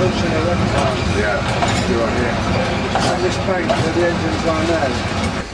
boots in the winter. Yeah, you're right here. And this paint, the engine's on there.